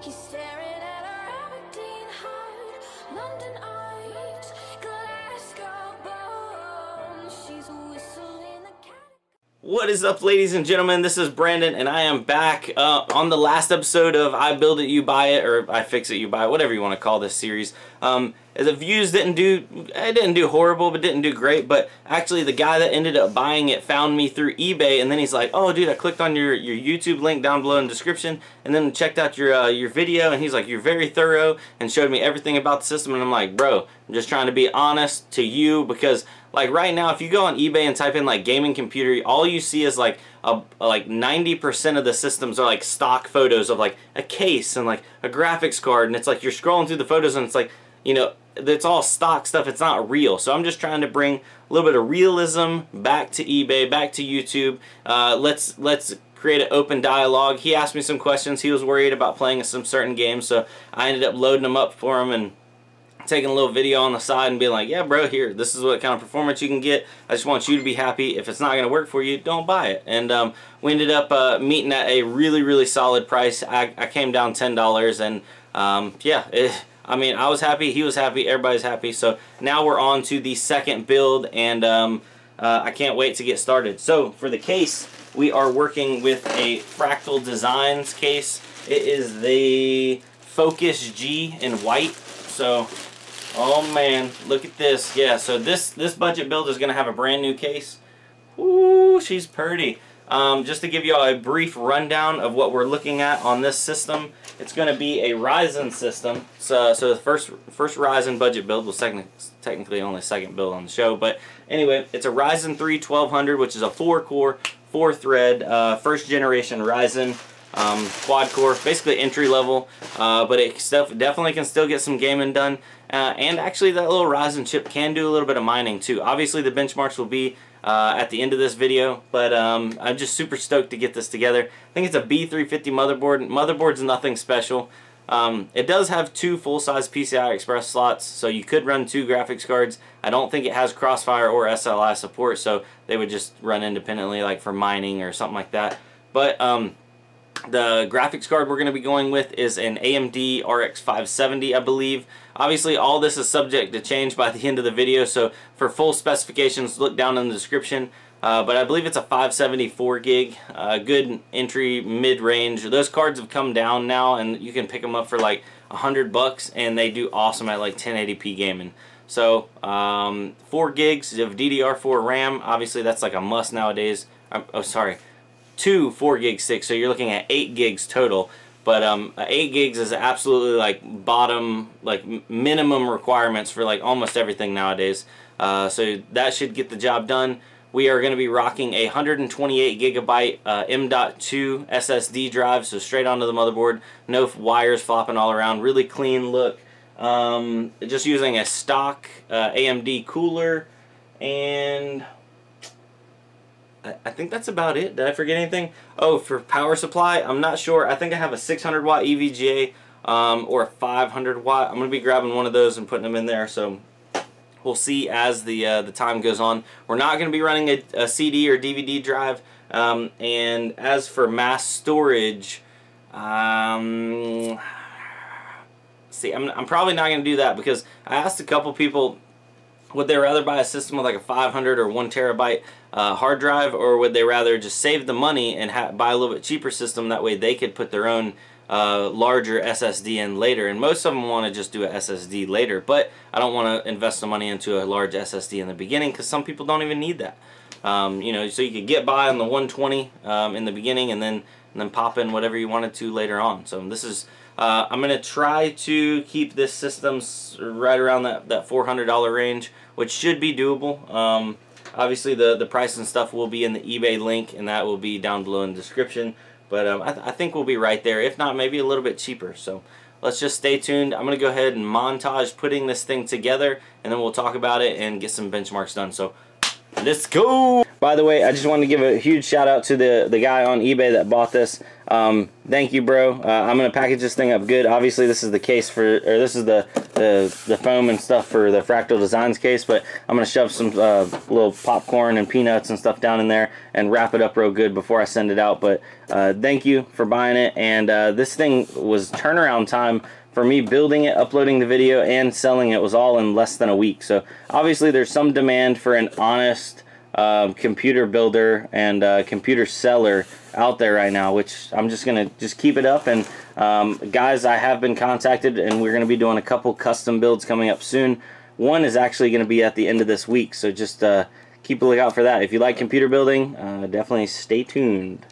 He's staring at our Aberdeen heart, London art, Glasgow bones. She's whistling the cat. What is up, ladies and gentlemen? This is Brandon, and I am back on the last episode of I Build It, You Buy It, or I Fix It, You Buy It, whatever you want to call this series. The views didn't do horrible, but didn't do great. But actually, the guy that ended up buying it found me through eBay, and then he's like, "Oh, dude, I clicked on your YouTube link down below in the description, and then checked out your video." And he's like, "You're very thorough," and showed me everything about the system. And I'm like, "Bro, I'm just trying to be honest to you because, like, right now, if you go on eBay and type in like gaming computer, all you see is like." Like 90% of the systems are like stock photos of like a case and like a graphics card, and it's like you're scrolling through the photos and it's like, you know, it's all stock stuff, it's not real. So I'm just trying to bring a little bit of realism back to eBay, back to YouTube. Let's create an open dialogue. He asked me some questions. He was worried about playing some certain games, so I ended up loading them up for him and taking a little video on the side and being like, yeah, bro, here, this is what kind of performance you can get. I just want you to be happy. If it's not going to work for you, don't buy it. And we ended up meeting at a really, really solid price. I came down $10, and yeah, I mean, I was happy, he was happy, everybody's happy. So now we're on to the second build, and I can't wait to get started. So for the case, we are working with a Fractal Designs case. It is the Focus G in white. So, oh man, look at this. Yeah, so this budget build is going to have a brand new case. Ooh, she's pretty. Just to give you all a brief rundown of what we're looking at on this system, it's going to be a Ryzen system. So the first Ryzen budget build, well, technically only second build on the show, but anyway, it's a Ryzen 3 1200, which is a 4-core, 4-thread, first generation Ryzen. Quad core, basically entry level, but it definitely can still get some gaming done, and actually that little Ryzen chip can do a little bit of mining too. Obviously the benchmarks will be at the end of this video, but I'm just super stoked to get this together. I think it's a B350 motherboard. Motherboard's nothing special. It does have 2 full-size PCI Express slots, so you could run 2 graphics cards. I don't think it has Crossfire or SLI support, so they would just run independently, like for mining or something like that. But the graphics card we're going to be going with is an AMD RX 570, I believe. Obviously, all this is subject to change by the end of the video, so for full specifications, look down in the description. But I believe it's a 574 gig, good entry, mid-range. Those cards have come down now, and you can pick them up for like $100, and they do awesome at like 1080p gaming. So, 4 gigs of DDR4 RAM, obviously that's like a must nowadays. Oh, sorry. 2 4-gig sticks, so you're looking at 8 gigs total, but 8 gigs is absolutely like bottom, like minimum requirements for like almost everything nowadays, so that should get the job done. We are going to be rocking a 128 gigabyte M.2 SSD drive, so straight onto the motherboard, no wires flopping all around, really clean look. Just using a stock AMD cooler, and I think that's about it. Did I forget anything? Oh, for power supply, I'm not sure. I think I have a 600 watt EVGA or a 500 watt. I'm going to be grabbing one of those and putting them in there. So we'll see as the time goes on. We're not going to be running a CD or DVD drive. And as for mass storage, see, I'm probably not going to do that because I asked a couple people, would they rather buy a system with like a 500 or 1 terabyte hard drive, or would they rather just save the money and buy a little bit cheaper system? That way they could put their own larger SSD in later. And most of them want to just do an SSD later, but I don't want to invest the money into a large SSD in the beginning because some people don't even need that. You know, so you could get by on the 120 in the beginning, and then pop in whatever you wanted to later on. So this is, I'm going to try to keep this system right around that $400 range, which should be doable. Obviously, the price and stuff will be in the eBay link, and that will be down below in the description. But I think we'll be right there. If not, maybe a little bit cheaper. So let's just stay tuned. I'm going to go ahead and montage putting this thing together, and then we'll talk about it and get some benchmarks done. So let's go! By the way, I just wanted to give a huge shout out to the guy on eBay that bought this. Thank you, bro. I'm gonna package this thing up good. Obviously, this is the case for, or this is the foam and stuff for the Fractal Designs case, but I'm gonna shove some little popcorn and peanuts and stuff down in there and wrap it up real good before I send it out. But thank you for buying it. And this thing was turnaround time for me building it, uploading the video, and selling it was all in less than a week. So obviously, there's some demand for an honest computer builder and computer seller out there right now, which I'm just gonna keep it up. And guys, I have been contacted, and we're gonna be doing a couple custom builds coming up soon. One is actually gonna be at the end of this week, so just keep a lookout for that. If you like computer building, definitely stay tuned.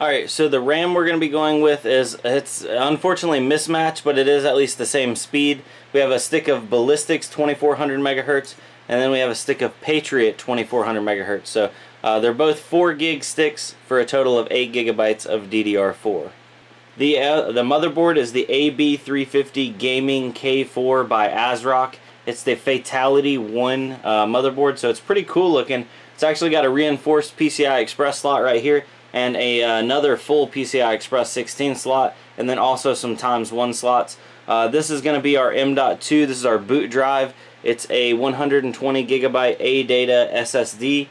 Alright, so the RAM we're going to be going with is, it's unfortunately mismatched, but it is at least the same speed. We have a stick of Ballistics 2400 megahertz, and then we have a stick of Patriot 2400 megahertz. So they're both 4 gig sticks for a total of 8 gigabytes of DDR4. The motherboard is the AB350 Gaming K4 by Asrock. It's the Fatality 1 motherboard, so it's pretty cool looking. It's actually got a reinforced PCI Express slot right here, and another full PCI Express 16 slot, and then also some ×1 slots. This is going to be our M.2. This is our boot drive. It's a 120 gigabyte ADATA SSD.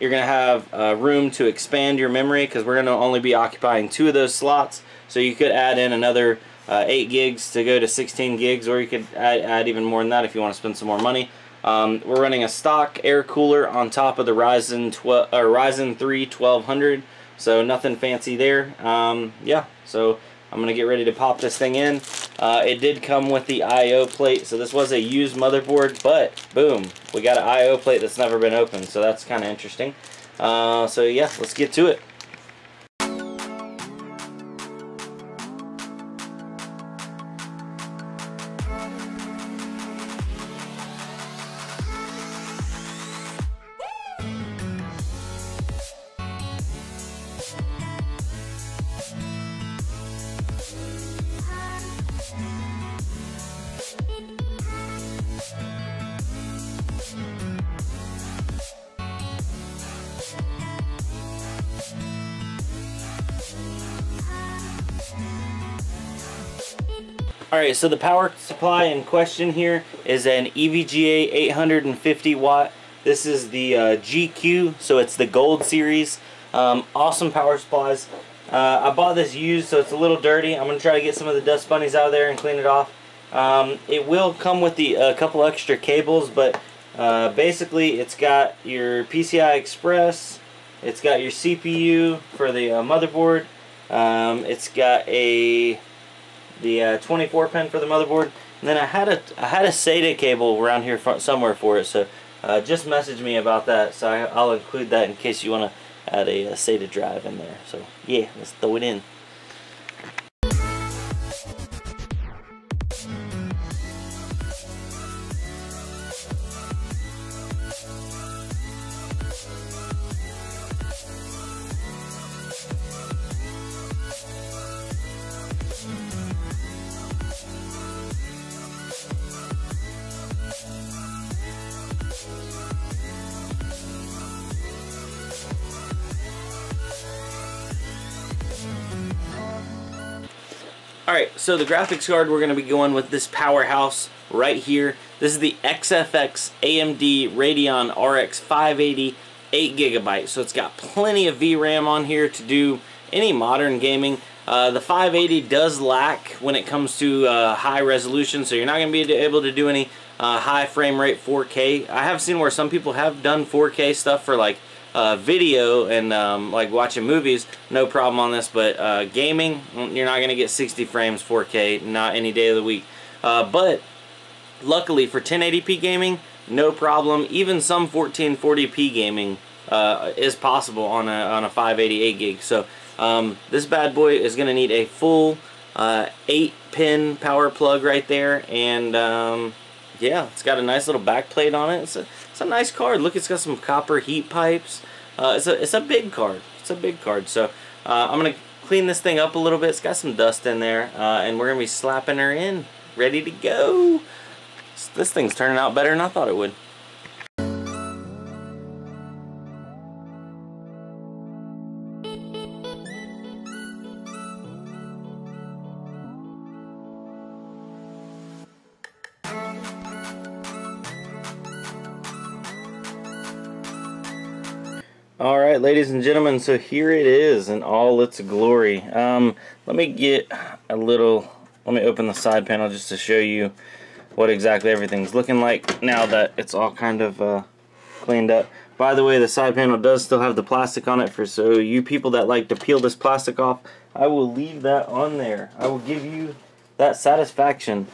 You're going to have room to expand your memory because we're going to only be occupying 2 of those slots. So you could add in another 8 gigs to go to 16 gigs, or you could add even more than that if you want to spend some more money. We're running a stock air cooler on top of the Ryzen 3 1200, so nothing fancy there. Yeah, so I'm going to get ready to pop this thing in. It did come with the I.O. plate, so this was a used motherboard, but boom, we got an I.O. plate that's never been opened, so that's kind of interesting. So yeah, let's get to it. Alright, so the power supply in question here is an EVGA 850 watt. This is the GQ, so it's the Gold series. Awesome power supplies. I bought this used, so it's a little dirty. I'm going to try to get some of the dust bunnies out of there and clean it off. It will come with a couple extra cables, but basically it's got your PCI Express, it's got your CPU for the motherboard, it's got the 24 pin for the motherboard, and then I had a SATA cable around here somewhere for it, so just message me about that, so I'll include that in case you want to add a SATA drive in there. So yeah, let's throw it in. Alright, so the graphics card, we're going to be going with this powerhouse right here. This is the XFX AMD Radeon RX 580 8GB. So it's got plenty of VRAM on here to do any modern gaming. The 580 does lack when it comes to high resolution, so you're not going to be able to do any high frame rate 4K. I have seen where some people have done 4K stuff for like video and like watching movies, no problem on this, but gaming, you're not gonna get 60 frames 4K, not any day of the week. But luckily for 1080p gaming, no problem. Even some 1440p gaming is possible on a 588 gig. So this bad boy is gonna need a full 8-pin power plug right there, and yeah, it's got a nice little back plate on it. It's a nice card. Look, it's got some copper heat pipes. It's a big card. So I'm going to clean this thing up a little bit. It's got some dust in there, and we're gonna be slapping her in, ready to go. This thing's turning out better than I thought it would. All right, ladies and gentlemen, so here it is in all its glory. Let me open the side panel just to show you what exactly everything's looking like now that it's all kind of cleaned up. By the way, the side panel does still have the plastic on it, for so you people that like to peel this plastic off, I will leave that on there. I will give you that satisfaction.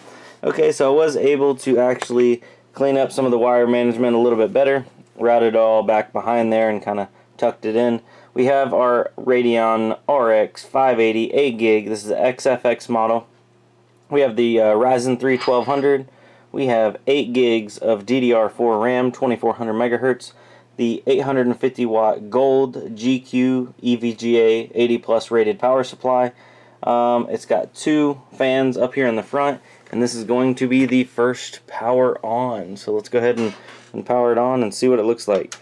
Okay, so I was able to actually clean up some of the wire management a little bit better, route it all back behind there and kind of tucked it in. We have our Radeon RX 580 8GB. This is the XFX model. We have the Ryzen 3 1200. We have 8 gigs of DDR4 RAM, 2400 megahertz. The 850 watt gold GQ EVGA 80 plus rated power supply. It's got two fans up here in the front, and this is going to be the first power on. So let's go ahead and power it on and see what it looks like.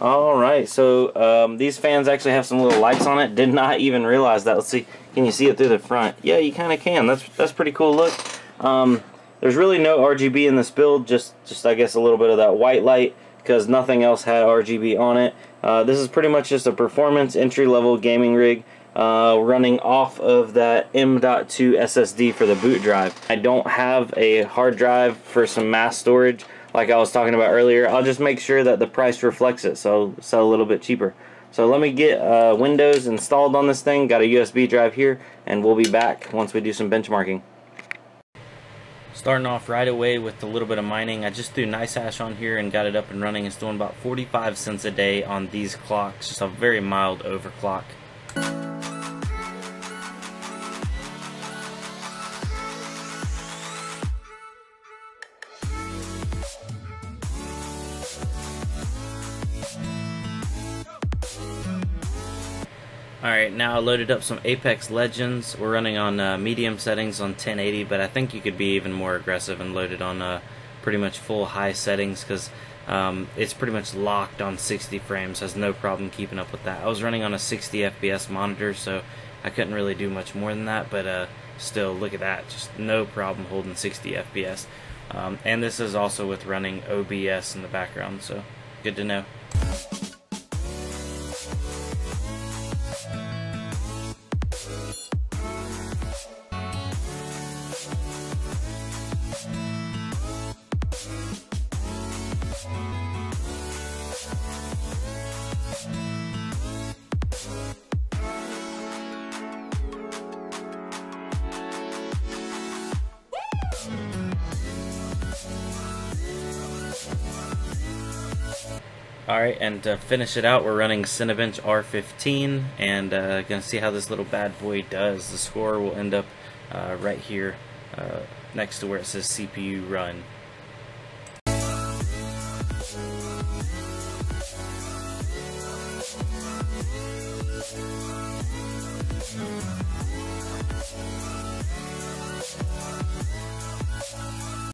Alright, so these fans actually have some little lights on it. Did not even realize that. Let's see, can you see it through the front? Yeah, you kind of can. That's pretty cool look. There's really no RGB in this build, just I guess a little bit of that white light, because nothing else had RGB on it. This is pretty much just a performance entry-level gaming rig running off of that M.2 SSD for the boot drive. I don't have a hard drive for some mass storage like I was talking about earlier. I'll just make sure that the price reflects it, so sell a little bit cheaper. So let me get Windows installed on this thing. Got a USB drive here, and we'll be back once we do some benchmarking. Starting off right away with a little bit of mining. I just threw NiceHash on here and got it up and running. It's doing about 45 cents a day on these clocks. Just a very mild overclock. Alright, now I loaded up some Apex Legends. We're running on medium settings on 1080, but I think you could be even more aggressive and load it on pretty much full high settings, because it's pretty much locked on 60 frames, has no problem keeping up with that. I was running on a 60 FPS monitor, so I couldn't really do much more than that, but still, look at that, just no problem holding 60 FPS. And this is also with running OBS in the background, so good to know. Alright, and to finish it out, we're running Cinebench R15, and gonna see how this little bad boy does. The score will end up right here next to where it says CPU run.